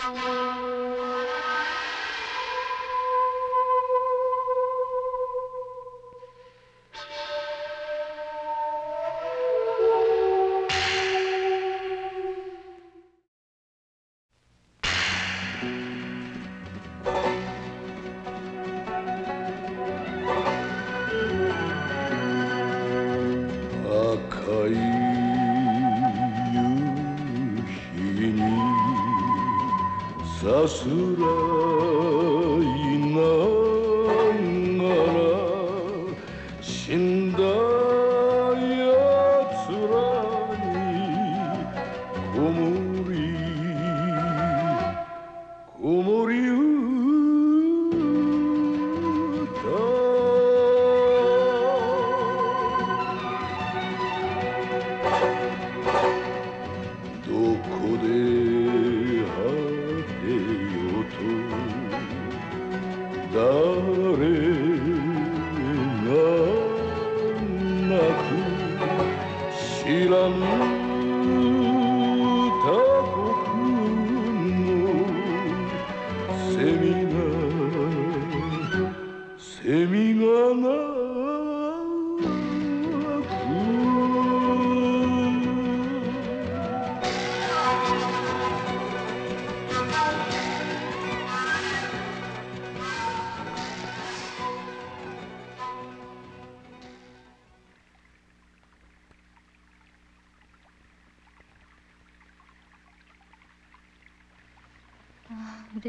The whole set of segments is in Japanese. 嬉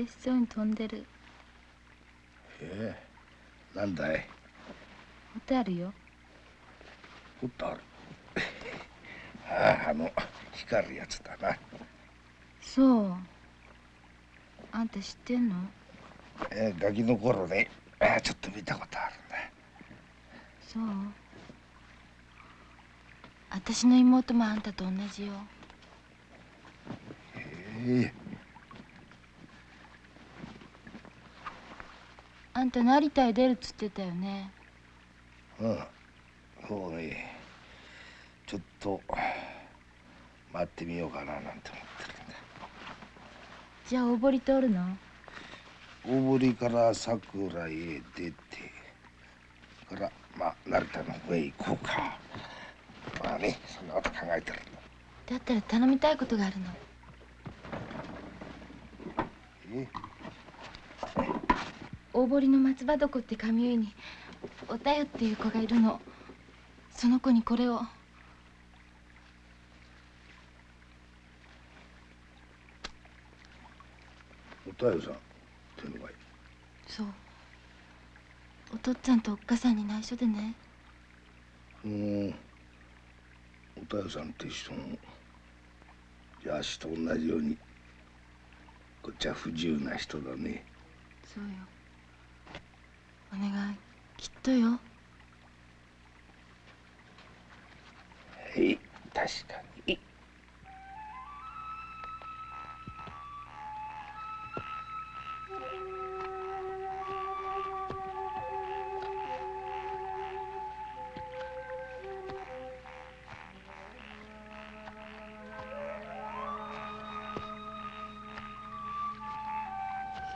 しそうに飛んでる。へえ、なんだい。ホタルよ。ホタル。あの光るやつだな。そう。あんた知ってんの？ガキの頃ね、ちょっと見たことあるんだ。そう。私の妹もあんたと同じよ。へえ。あんた成田へ出るっつってたよね。うん、そうね。ちょっと待ってみようかななんて思ってるんだ。じゃあ大堀通るの？大堀から桜へ出てから成田の方へ行こうか。そんなこと考えてるんだ。だったら頼みたいことがあるの。大堀の松葉床って髪結いにおたよっていう子がいるの。その子にこれを。おたよさんっていうのがいい。そう。お父っつぁんとおっかさんに内緒でね。おたよさんって人もじゃあしと同じようにこっちは不自由な人だね。そうよ。お願い、きっとよ。はい、確かに。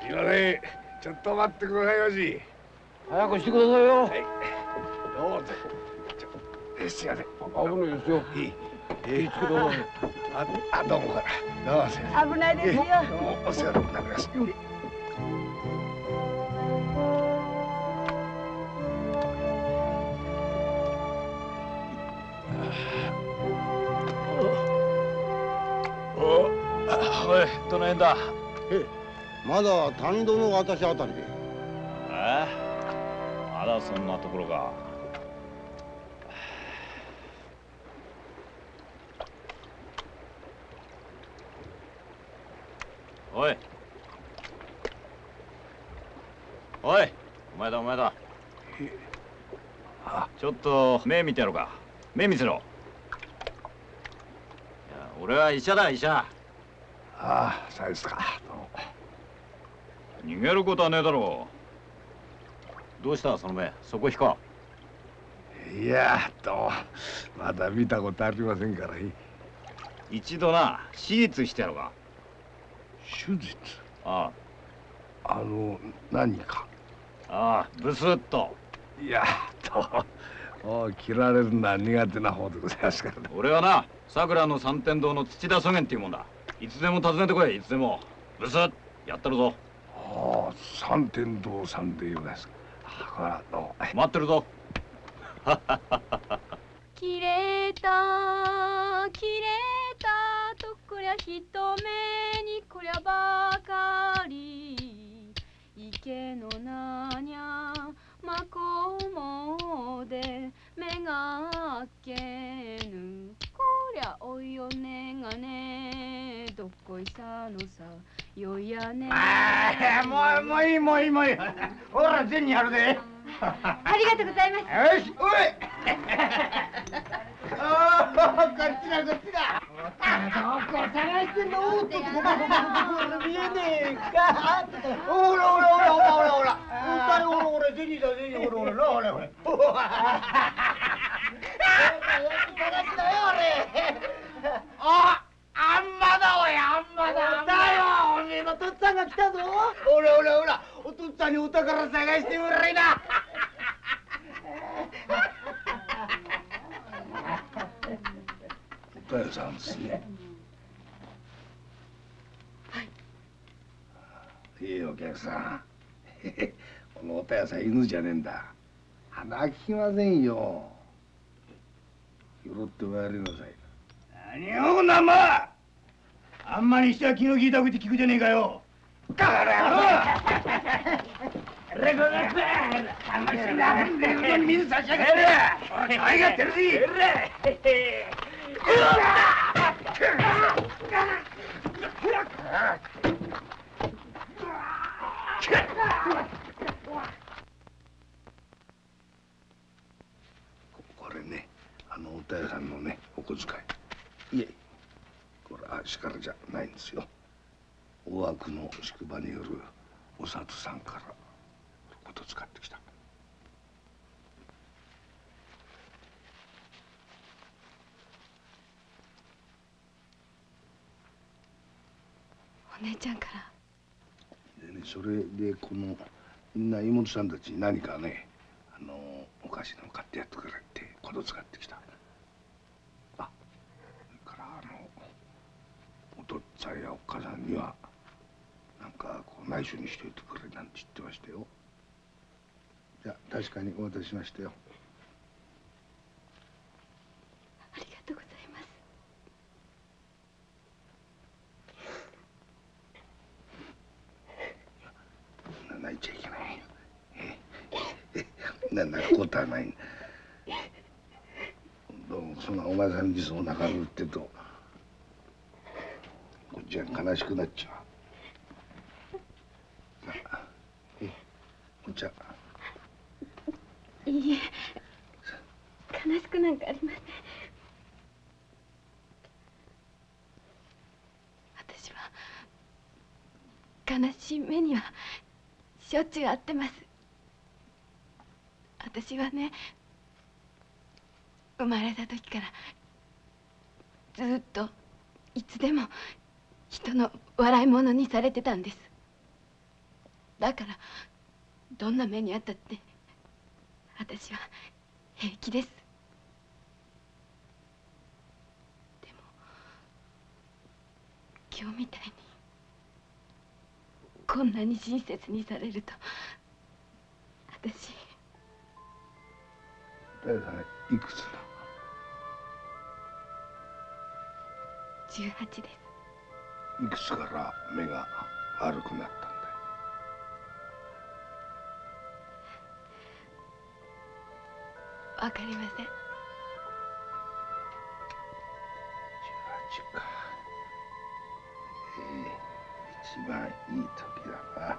すいません、ちょっと待ってくださいまし。早くしてくださいよ。はい、どうぞ。すいません。危ないですよ。いいつけど。どうもから。どうも。危ないですよ。お世話になります。おい、どの辺だ。まだ谷戸の私あたりで。そんなところが。おいおい、お前だ。ちょっと目見てやろうか。目見せろ。いや、俺は医者だ、医者。そうですか。逃げることはねえだろう。どうしたその目、そこ引か。いや、まだ見たことありませんから。一度な、手術してやろうか。手術？ああ、何か？ああ、ブスッと。いやと、切られるのは苦手な方でございますからね。俺はな、桜の三天堂の土田祖元っていうもんだ。いつでも訪ねてこい、いつでも。ブスッやってるぞ。ああ、三天堂さんで言いますか。ああ、これは待ってるぞ。切れた切れたとこりゃ人目にこりゃばかり、池のなにゃまこもで目が開けぬ、こりゃおいおねがねどっこいさのさよいやね。もういいほら銭やるで。ありがとうございます。よし、おい。こっちだ。どこ探してんの？見えねえか。ほら。ほら銭だ。あんまだ。おめえのとっつぁんが来たぞ。ほら。おとっつぁんにお宝探してもらいな。おかよさんですね。はい。いいお客さん。このおたやさん犬じゃねえんだ。鼻利きませんよ。拾ってまいりなさい。何をなま。あんまりしては気の利いたこと聞くじゃねえかよ。だからよ。これね、おたやさんのね、お小遣い。いえ、これはしからじゃないんですよ。大枠の宿場によるお里さんから。と使ってきた。お姉ちゃんから。でね、それでこのみんな妹さんたちに何かね、お菓子の買ってやってくれってこと使ってきた。あ、それからお父っつぁんやおっ母さんにはなんかこう内緒にしておいてくれなんて言ってましたよ。いや、確かにお渡ししましたよ。ありがとうございます。そんな泣いちゃいけない。泣くことはない。どうもそんなお前さんにその中に売ってると、こっちは悲しくなっちゃう。なあ、お茶。いいえ、悲しくなんかありません。私は悲しい目にはしょっちゅう遭ってます。私はね、生まれた時からずっといつでも人の笑い者にされてたんです。だからどんな目にあったって私は平気です。でも今日みたいにこんなに親切にされると、私。誰だね、いくつだ？18です。いくつから目が悪くなった？わかりません。18か。一番いい時だな。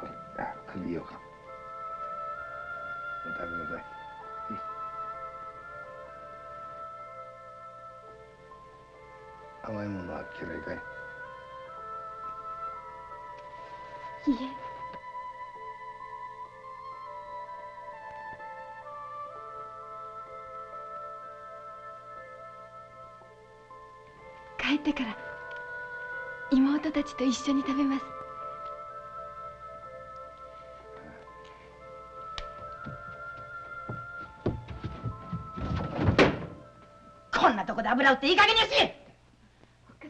あ、首よか。お食べなさい。甘いものは嫌いかい？いいえ。帰ってから妹たちと一緒に食べます。こんなとこで油売っていい加減にし。おっかさ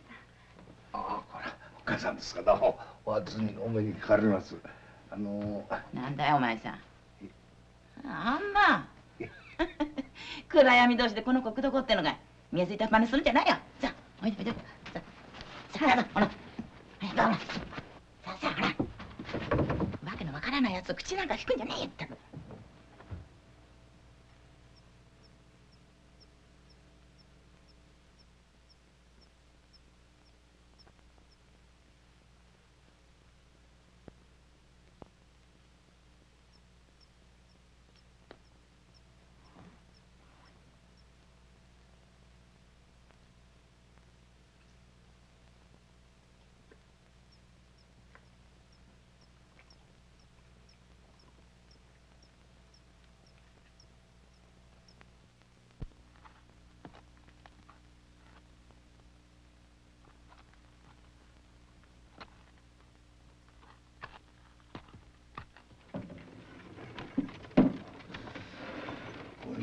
ん。ああ、これおっかさんですか。どうもお初にお目にかかります。なんだよお前さん。あんま暗闇同士でこの国土ってのが見えついた真似するんじゃないよ。さあ、おいでおいで。ほら、わけのわからないやつを口なんか引くんじゃねえよって。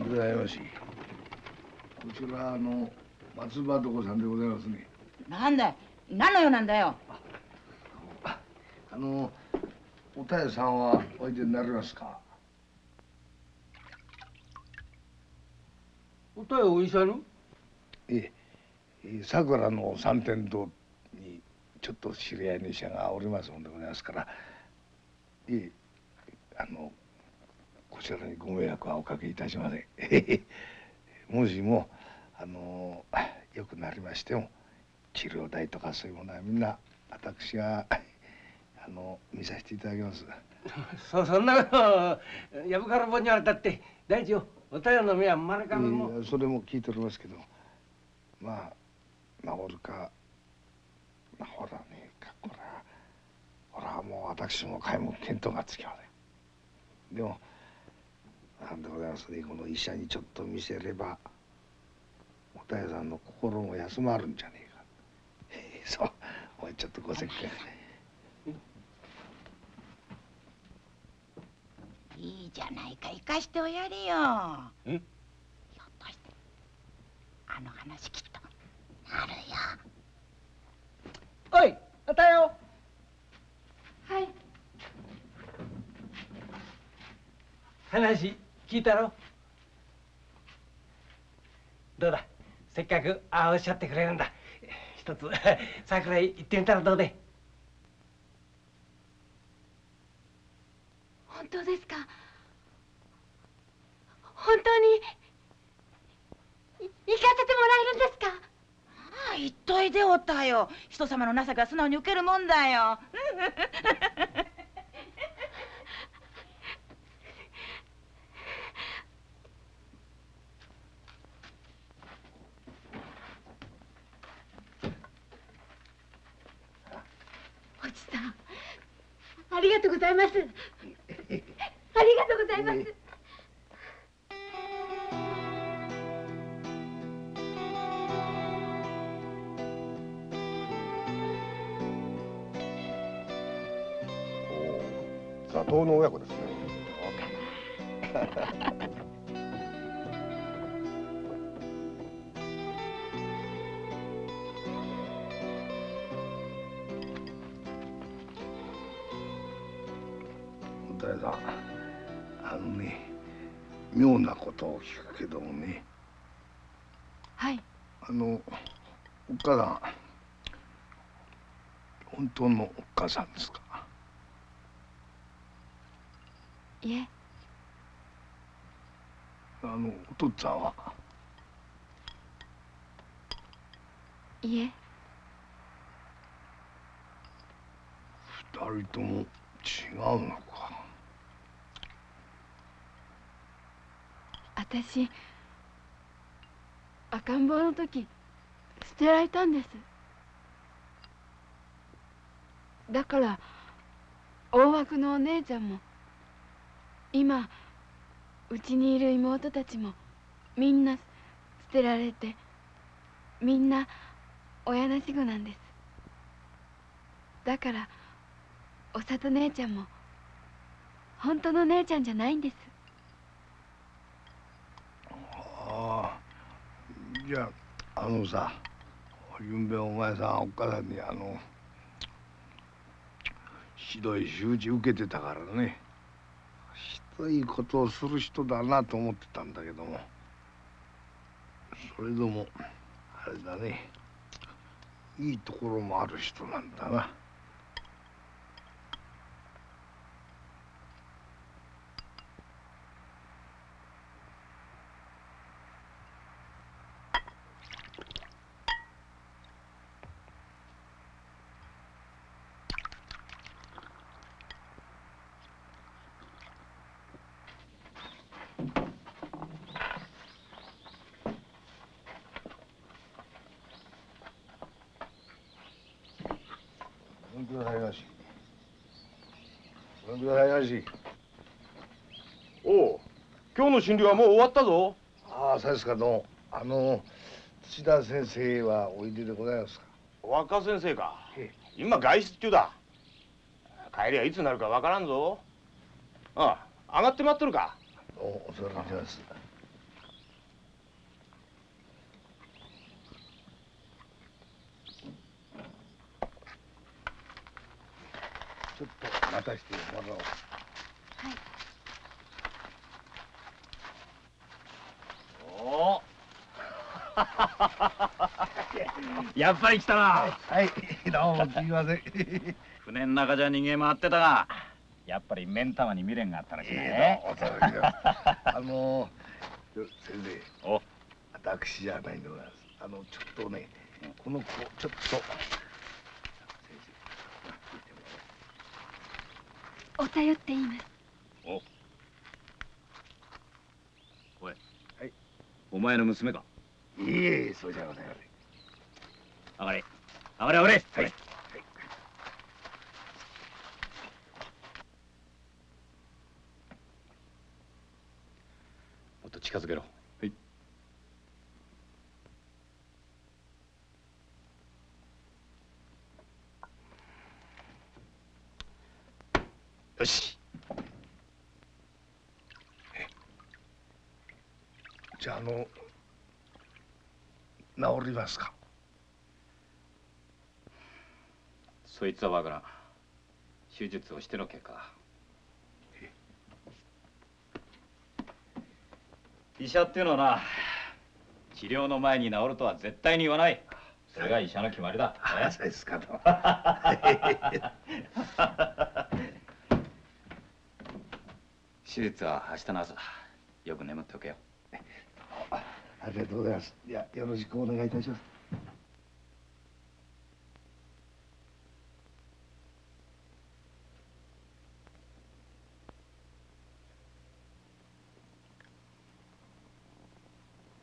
ございまし。こちら松葉床さんでございますね。なんだい、何の用なんだよ。おたよさんはおいでになりますか。おたよお医者の。ええ、さくらの三天堂にちょっと知り合いの医者がおりますもんでございますから。ええ、こちらにご迷惑はおかけいたしません。もしも良くなりましても治療代とかそういうものはみんな私が見させていただきます。そんなことやぶからぼんにはだって大丈夫。おたよの目は丸かぶも、それも聞いておりますけど、まあ治るかほらねえかほらもう私も皆目見当がつきません。でもなんでございますね、この医者にちょっと見せればおたよさんの心も休まるんじゃねえか。そうお前ちょっとご説教。いいじゃないか、生かしておやりよ。ひょっとしてあの話きっとなるよ。おいおたよ。はい、話聞いたろ。どうだ、せっかくああおっしゃってくれるんだ。一つ桜井行ってみたらどうで。本当ですか。本当に行かせてもらえるんですか。ああ、言っといでおたよ。人様の情けは素直に受けるもんだよ。ありがとうございます。ありがとうございます。座頭の親子ですね。妙なことを聞くけどもね。はい。おっかさん、本当のおっかさんですか。いえ。お父っつぁんは。いえ。二人とも違うのか。私、赤ん坊の時捨てられたんです。だから大枠のお姉ちゃんも今うちにいる妹たちもみんな捨てられて、みんな親の死後なんです。だからお里姉ちゃんも本当の姉ちゃんじゃないんです。ああ、じゃああのさ、ゆんべお前さんおっかさんにひどい仕打ち受けてたからね、ひどいことをする人だなと思ってたんだけども、それでもあれだね、いいところもある人なんだな。診療はもう終わったぞ。ああ、そうですか。どうも、土田先生はおいででございますか。若先生か。今外出中だ。帰りはいつになるかわからんぞ。ああ、上がって待っとるか。お世話になります。ちょっと待たしてもらおう。はい。やっぱり来たな。はい、どうもすみません。船の中じゃ逃げ回ってたが、やっぱり目ん玉に未練があったらしいね。先生、お、私じゃないんでございます。ちょっとね、この子ちょっと。おたよって言います。お。これ。はい。お前の娘か。いえ、そうじゃございません。上がれ、上がれ、上がれ。はい。もっと近づけろ。はい。よし。じゃあ治りますか。そいつはわからん。手術をしての結果だ。医者っていうのはな、治療の前に治るとは絶対に言わない。それが医者の決まりだ。そうですか。手術は明日の朝、よく眠っておけよ。ありがとうございます。いや、よろしくお願いいたします。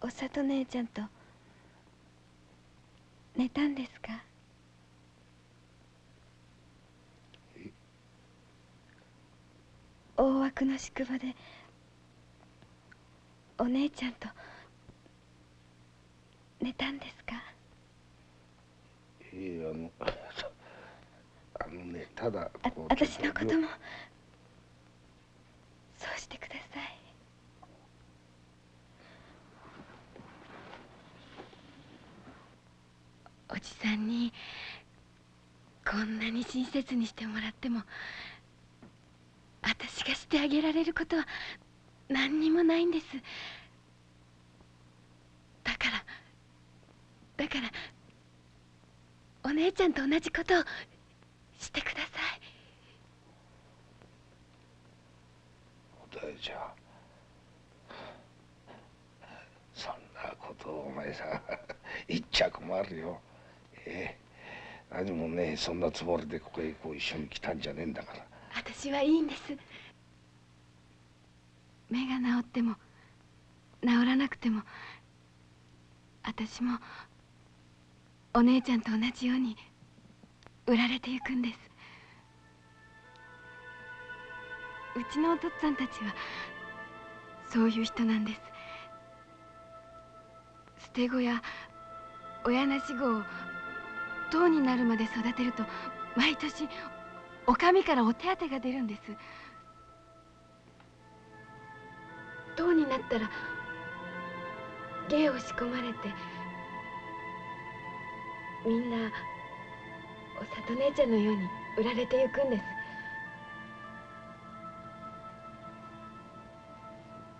お里姉ちゃんと寝たんですか。大枠の宿場でお姉ちゃんと寝たんですか。ね、ただ私のこともそうしてください。おじさんにこんなに親切にしてもらっても、私がしてあげられることは何にもないんです。だからお姉ちゃんと同じことをしてください。おたよちゃん、そんなことをお前さん一着もあるよ。何もね、そんなつもりでここへこう一緒に来たんじゃねえんだから。私はいいんです。目が治っても治らなくても、私もお姉ちゃんと同じように売られていくんです。うちのお父っつぁんたちはそういう人なんです。捨て子や親なし子を当になるまで育てると毎年お上からお手当てが出るんです。当になったら芸を仕込まれてみんなお里姉ちゃんのように売られてゆくんです。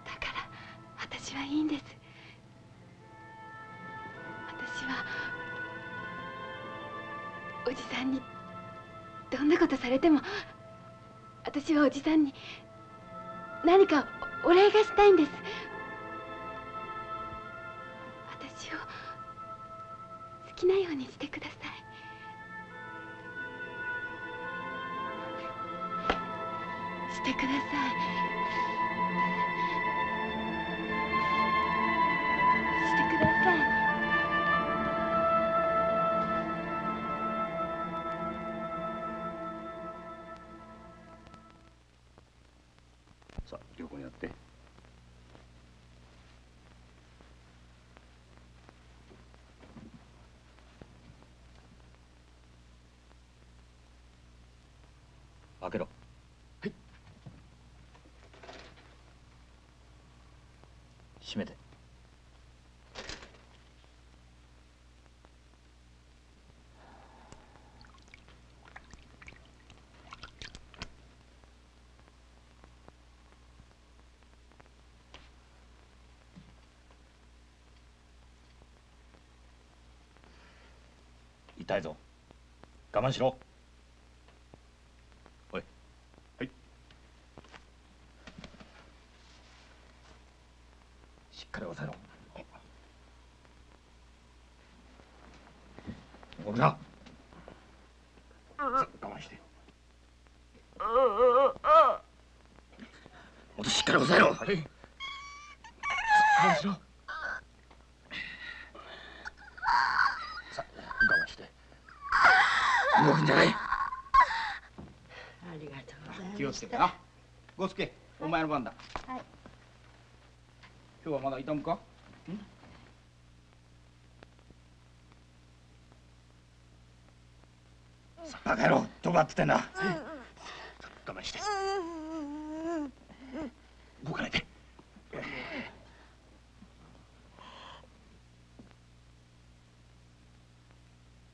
だから私はいいんです。私はおじさんにどんなことされても、私はおじさんに何かお礼がしたいんです。私を好きなようにしてください。してください。してください。さあ、両方にやって。開けろ。はい。閉めて。痛いぞ。我慢しろ。おい。はい。しっかり押さえろ。動くな。我慢して。もっとしっかり押さえろ。はい。我慢しろ。動くんじゃない。ありがとうございます。気をつけてな。ごすけ、お前の番だ。はい。今日はまだ痛むか？うん。バカ野郎、どうなっててんだ。我慢して。動かないで。よ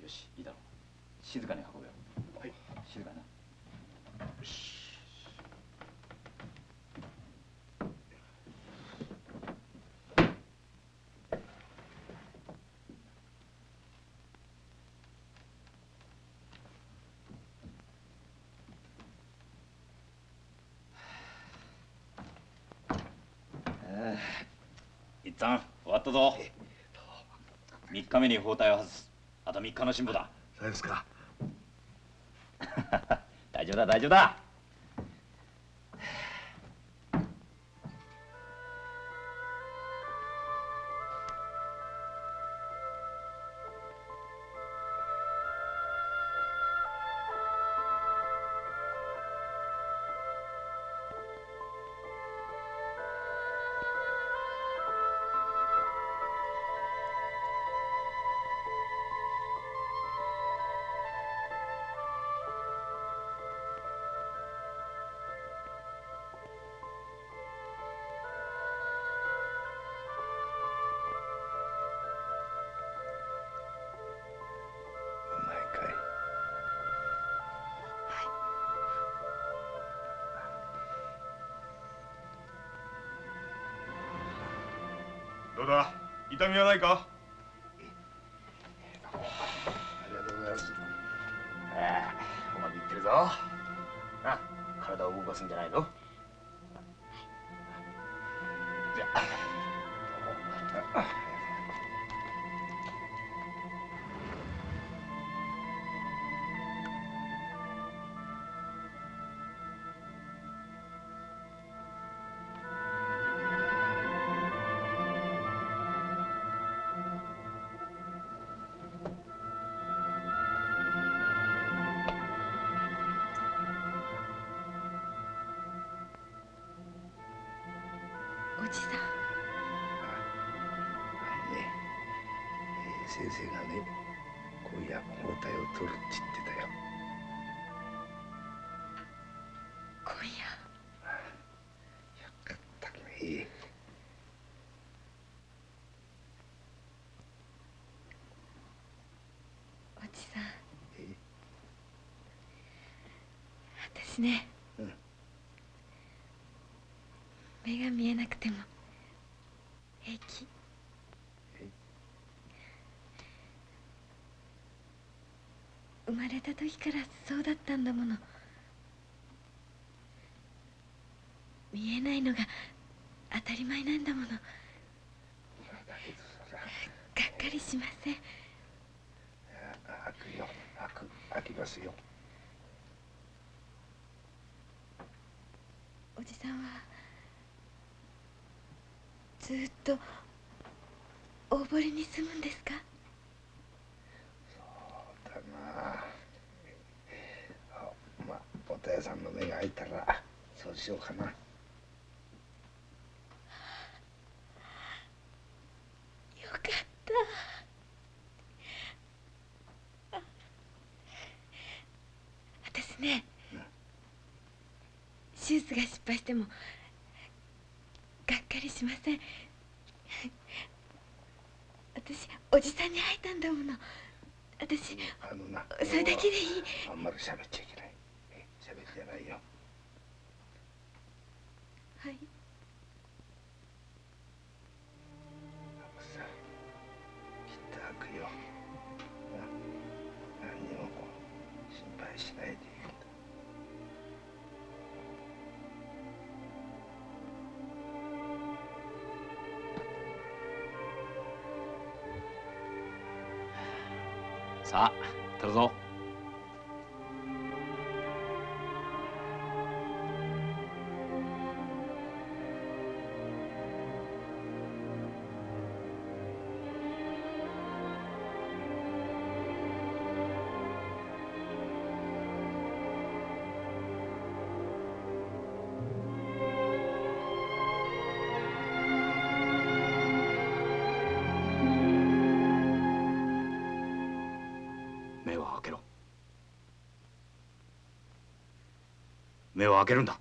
し、いいだろう。静かに運べよ。はい、静かな。よし。一旦終わったぞ。3日目に包帯を外す。あと3日の辛抱だ。そうですか。大丈夫だ大丈夫だ。どうだ、痛みはないか？ありがとうございます。うまくいってるぞ。あ、体を動かすんじゃないの？じゃあ。おじさん、先生がね、親も答えを取るって言ってたよ。今夜よかったね。おじさん、私ね、目が見えなくても平気。生まれた時からそうだったんだもの。見えないのが当たり前なんだもの。がっかりしません。悪よ、悪ありますよ。おじさんはずっと大堀に住むんですか？おたやさんの目が開いたらそうしようかな。よかった。私ね、手術が失敗してもがっかりしません。私おじさんに会えたんだもの。私それだけでいい。あんまり喋っちゃいけない。じゃないよ。はい。さあ、きっと開くよ。何にも心配しないでいいんだ。さあ、取るぞ。目を開けるんだ。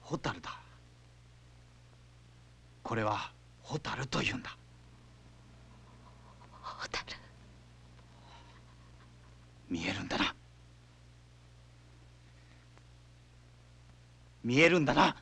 ホタルだ。これはホタルというんだ。ホタル。見えるんだな。見えるんだな。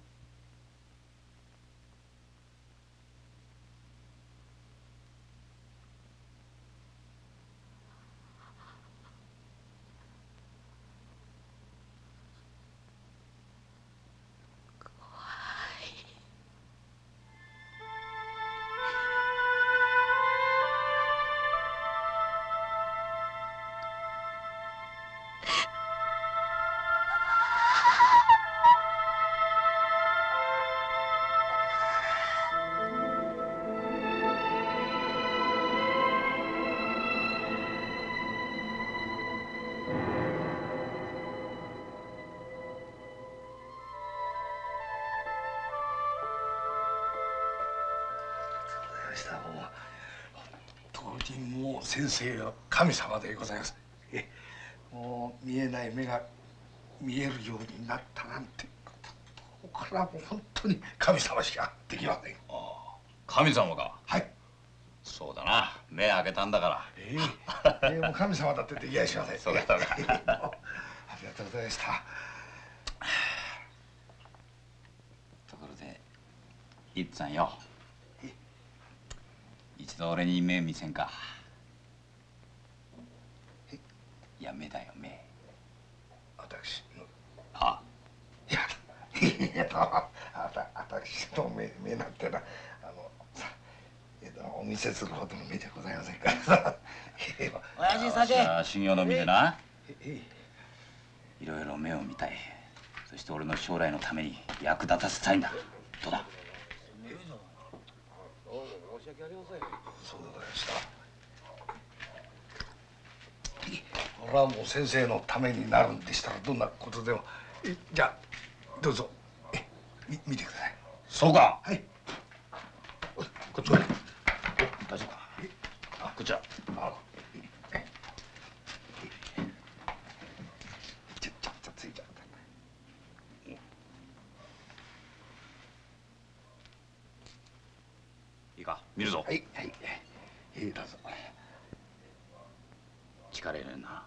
先生は神様でございます。もう見えない目が見えるようになったなんて、ここからもう本当に神様しかできません。ああ、神様か。はい。そうだな、目開けたんだから。もう神様だってできやしません。そうだったか。ありがとうございました。ところで、いっつぁんよ。一度俺に目見せんか。は目だよ、目。私の。あ。いや、いや、私の目なんてな、さ、お見せするほどの目じゃございませんからさ。親父酒。修行の身でな。いろいろ目を見たい。そして俺の将来のために役立たせたいんだ。どうだ。申し訳ありません。そうでございました。これはもう先生のためになるんでしたらどんなことでも、じゃあどうぞ見てください。そうか。はい。こっち来い。大丈夫か。あ、こっちだ。ちょっとついちゃった。いいか、見るぞ。はいはい。どうぞ。力入れんな。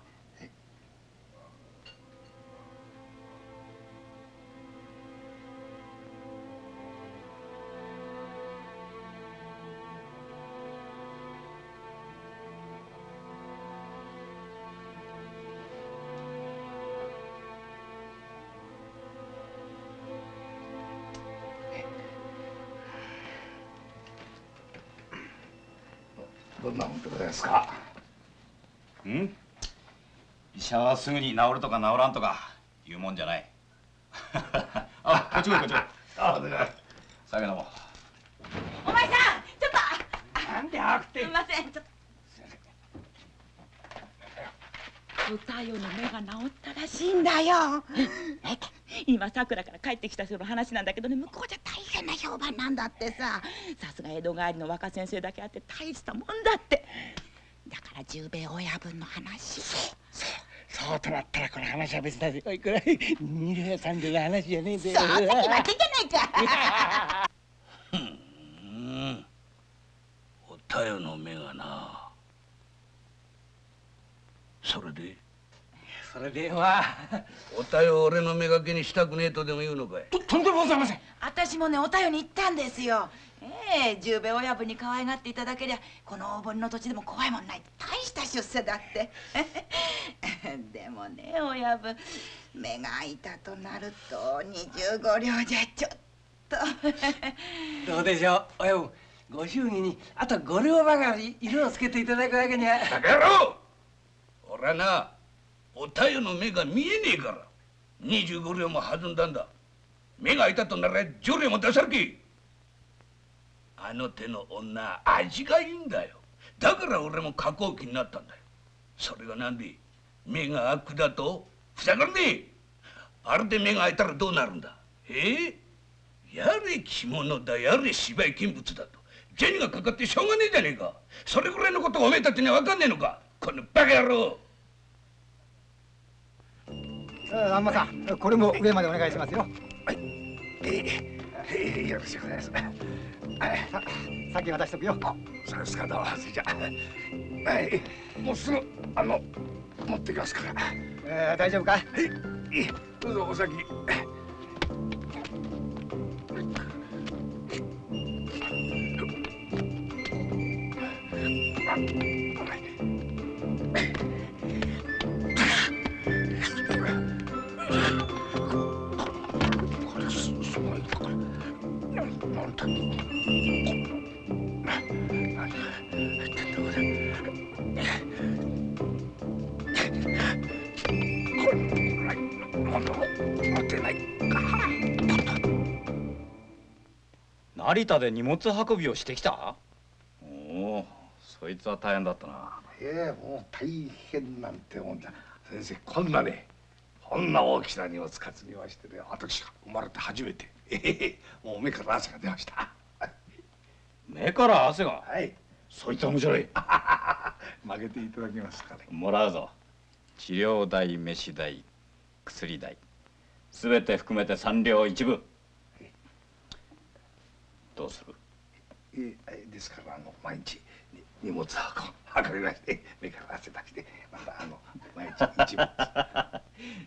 どんなもんでございますか。うん。医者はすぐに治るとか治らんとか言うもんじゃない。あ、こっち来いこっち来い。あ、お願い。酒飲もう。お前さん、ちょっと。なんであくて。すみません、ちょっと。おさよの目が治ったらしいんだよ。今さくらから帰ってきた人の話なんだけどね、向こうじゃ大変な評判なんだってさ。さすが江戸帰りの若先生だけあって大したもんだって。だから十兵衛親分の話。そうとなったらこの話は別だぜ。おい、これ二両三両の話じゃねえぜ。そうさっき負けじゃないか。ふん、おたよの目がな。それではおたよを俺の目がけにしたくねえとでも言うのかい。とんでもございません。私もね、おたよに言ったんですよ。十兵衛親分に可愛がっていただけりゃこの大堀の土地でも怖いもんない。大した出世だってでもね、親分目が開いたとなると25両じゃちょっとどうでしょう親分。ご祝儀にあと5両ばかり色をつけていただくわけには。バカ野郎、俺はな、おたよの目が見えねえから25両も弾んだんだ。目が開いたとなら10両も出さるけ。あの手の女、味がいいんだよ。だから俺も加工機になったんだよ。それがなんで目が開くだとふざがんねえ。あれで目が開いたらどうなるんだ。やれ着物だ、やれ芝居見物だと銭がかかってしょうがねえじゃねえか。それぐらいのことがおめえたちには分かんねえのか、このバカ野郎。あんまさん、これも上までお願いしますよ。はい、よろしくお願いします。先渡しとくよ。そうですか、どうも。それじゃあもうすぐ持ってきますから。大丈夫か。はい、どうぞお先。成田で荷物運びをしてきた。おお、そいつは大変だったな。もう大変なんてもんだ。先生、こんな大きな荷物担ぎましてね、私が生まれて初めて。もう目から汗が出ました。目から汗が。はい、そいつは面白い。負けていただけますかね。もらうぞ。治療代、飯代、薬代、すべて含めて3両1分。どうする。ですから毎日荷物を運びまして、目から汗出してまた毎日1分。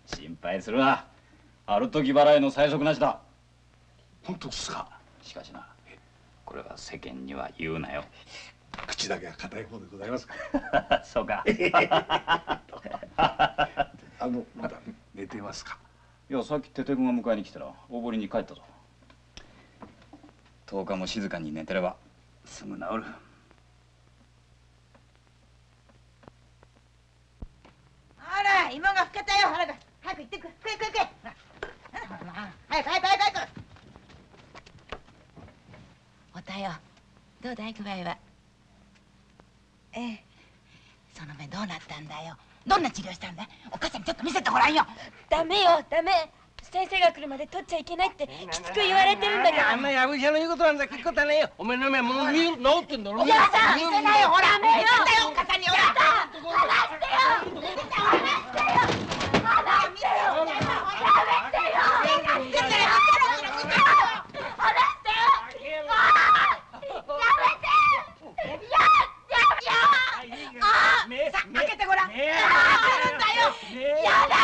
心配するな、ある時払いの催促なしだ。本当ですか。しかしな、これは世間には言うなよ。口だけは硬い方でございますから。そうか。まだ寝てますか。いや、さっきテテ君が迎えに来たら大堀に帰ったぞ。10日も静かに寝てればすぐ治る。あら、芋がふけたよ。腹が早く行ってくれ。食え食え食え。早く早く早く早く。おたよ、どうだい具合は。ええ、その目どうなったんだよ。どんな治療したんだ。お母さんにちょっと見せてごらんよ。ダメよ、ダメ。先生が来るまで取っちゃいけないってきつく言われてるんだけど。あんまりやぶ医者の言うことなんだ聞くことはねえよ。お前の目もう治ってんだろ。お母さん見せないよ、ほら目よ。お母さんにおら。離してよ。離してよ。離してよ。離してよ。離してよ。開けてごらん。開けるんだよ。やだ。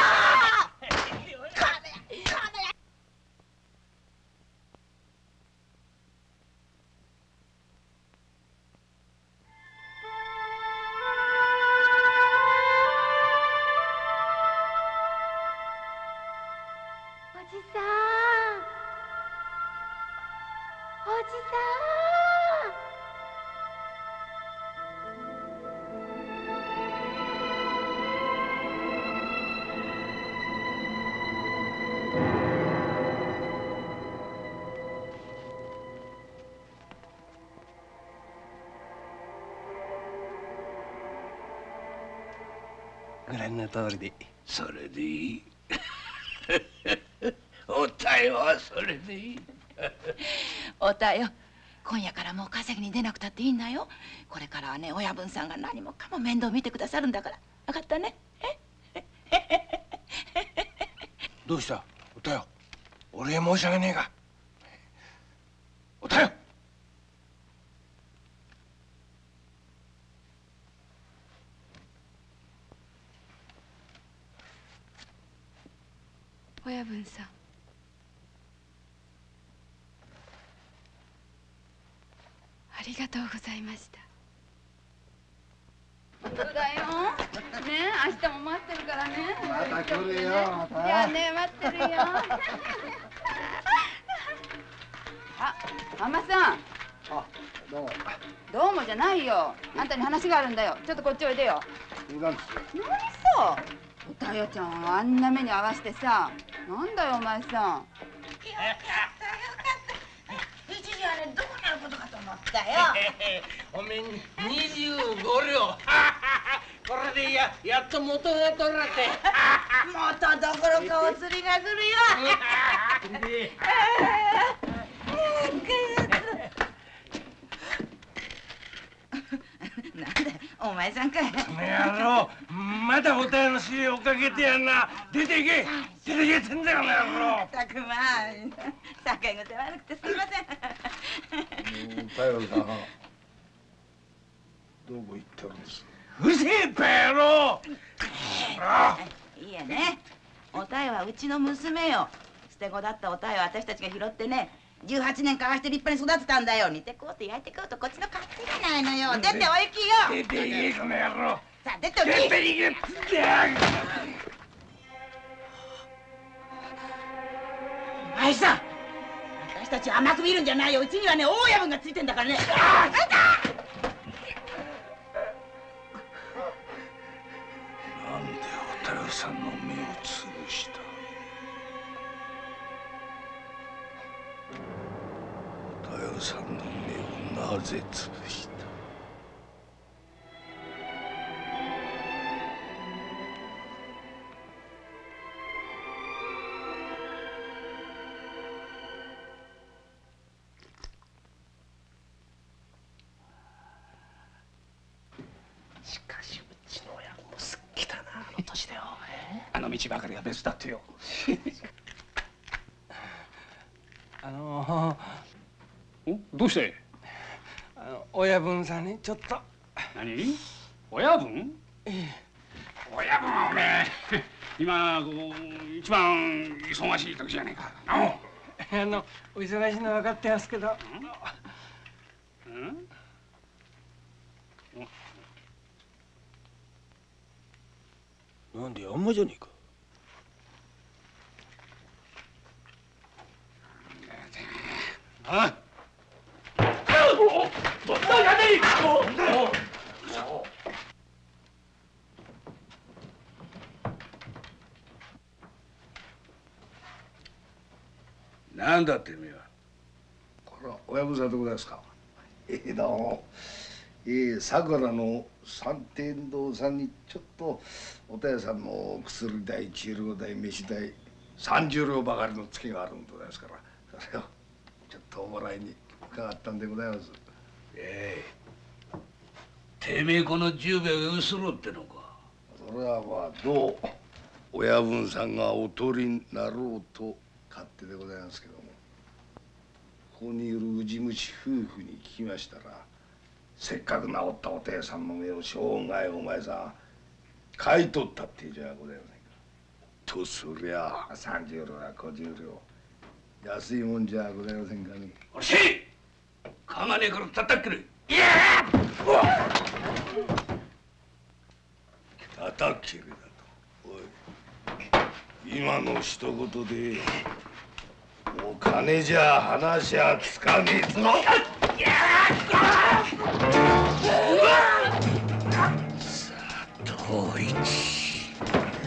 おじさん。おじさん。ご覧の通りで、それでいい。おたよはそれでいい。おたよ、今夜からもう稼ぎに出なくたっていいんだよ。これからはね、親分さんが何もかも面倒見てくださるんだから。分かったね。どうした、おたよ。お礼申し上げねえが。おたよ。親分さん、ありがとうございました。そうだよ。ねえ、明日も待ってるからね。また来るよ。じゃあね、待ってるよ。あ、ママさん。あ、どうも。どうもじゃないよ。あんたに話があるんだよ。ちょっとこっちおいでよ。何ですよ。何そう。おたよちゃんをあんな目に合わせてさ、なんだよお前さん。よかったよかった。一時はね、どうなることかと思ったよ。おめえに25両。これでやっと元が取られて。元どころかお釣りが来るよ。なんだよお前さんかい。この野郎、まだおたよの知りを追っかけてやんな。出ていけ出ていけってんだよこの野郎。たくま、酒癖悪くてすみません。おたよさん、どこ行ったんです。うるせえバカ野郎。いいやね、おたよはうちの娘よ。捨て子だったおたよは私たちが拾ってね、18年かわして立派に育てたんだよ。煮てこうと焼いてこうとこっちの勝手じゃないのよ。出てお行きよ。出ていけこの野郎。さあ出てお行き。出ていけっつってや。お前さん、私たちは甘く見るんじゃないよ。うちにはね、大親分がついてんだからね。ああ、なんでおたよさんの目をつぶした。おたよさんの目をなぜつぶした。しかしうちの親もすっきだな、あの年だよ。あの道ばかりが別だってよ。どうして。親分さんにちょっと。何親分。親分はおめえ、今一番忙しい時じゃねえか。お忙しいの分かってますけど。なんであんまじゃねえか。あなんだってめえは。これは親分さんでございますか。どうも。さくらの三天堂さんにちょっとおたやさんの薬代治療代飯代30両ばかりのツケがあるんでございますから、それをちょっとおもらいに伺ったんでございます。てめえこの10秒ゆすろうってのか。それはまあどう親分さんがおとりになろうと勝手でございますけども、ここにいるウジ虫夫婦に聞きましたら、せっかく治ったおていさんの目を生涯お前さん買い取ったっていうじゃございませんか。とすりゃ30両や50両安いもんじゃございませんかね。おしいかがねえから叩っくれ。いやあ叩っきれだと。おい今の一言でお金じゃ話はつかねえぞ。さあどういちよい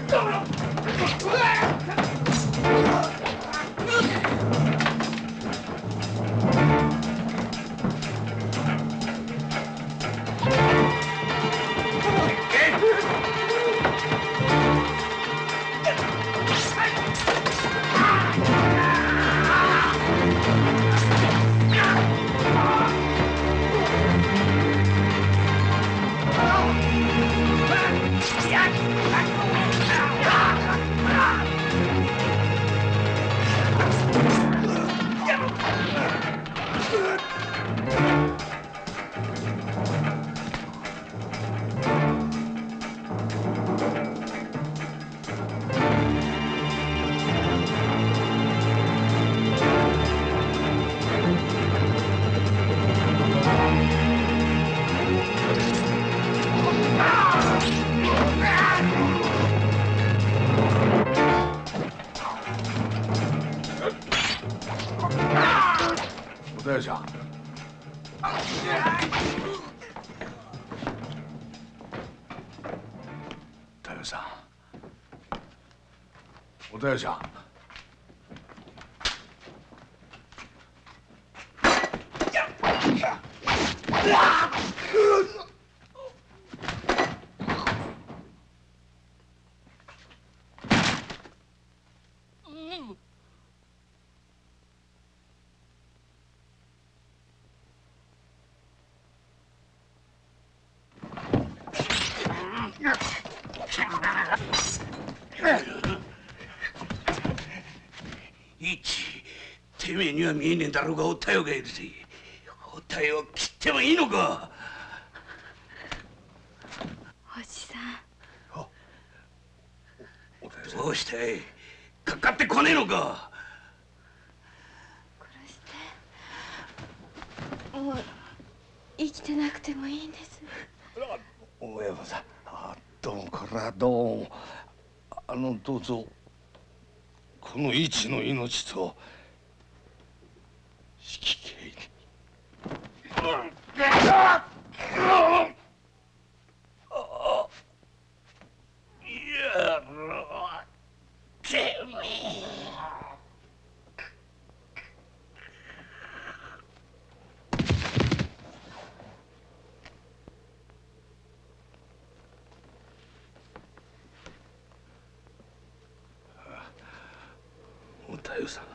しょ。見えねえだろうがおたよがいるぜ。おたよを切ってもいいのか。おじさん。どうしたい。かかってこねえのか。殺して。もう生きてなくてもいいんです。親分さん。どうもこれはどうも。どうぞこの一の命と。おたよさん。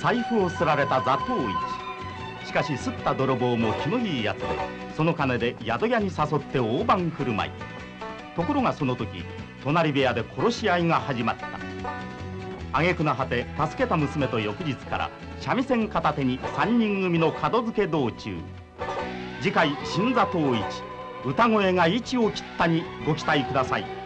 財布をすられた座頭市。しかしすった泥棒も気のいいやつで、その金で宿屋に誘って大盤振る舞い。ところがその時、隣部屋で殺し合いが始まった。挙句の果て、助けた娘と翌日から三味線片手に3人組の門付け道中。次回「新座頭市」、歌声が一を切ったにご期待ください。